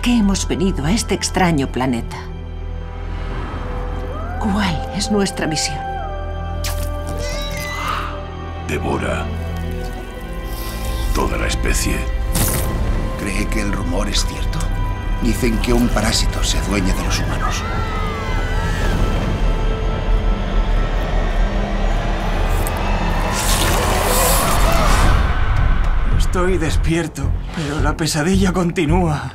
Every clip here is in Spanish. ¿Para qué hemos venido a este extraño planeta? ¿Cuál es nuestra misión? Devora toda la especie. ¿Cree que el rumor es cierto? Dicen que un parásito se adueña de los humanos. Estoy despierto, pero la pesadilla continúa.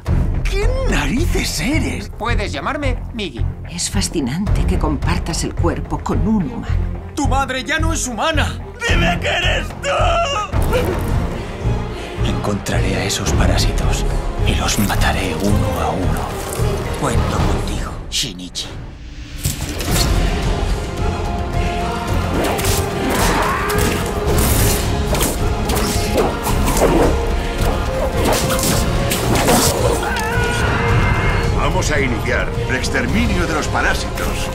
¿Qué narices eres? Puedes llamarme Migi. Es fascinante que compartas el cuerpo con un humano. ¡Tu madre ya no es humana! ¡Dime que eres tú! Encontraré a esos parásitos y los mataré uno a uno. Cuento contigo, Shinichi. Vamos a iniciar el exterminio de los parásitos.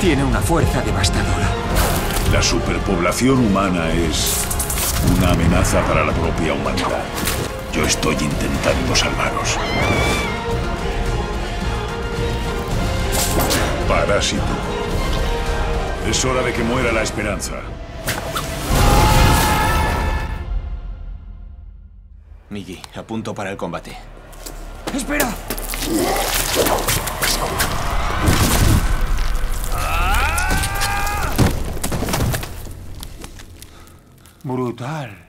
Tiene una fuerza devastadora. La superpoblación humana es una amenaza para la propia humanidad. Yo estoy intentando salvaros. Parásito. Es hora de que muera la esperanza. Migi, a punto para el combate. ¡Espera! ¡Ah! Brutal.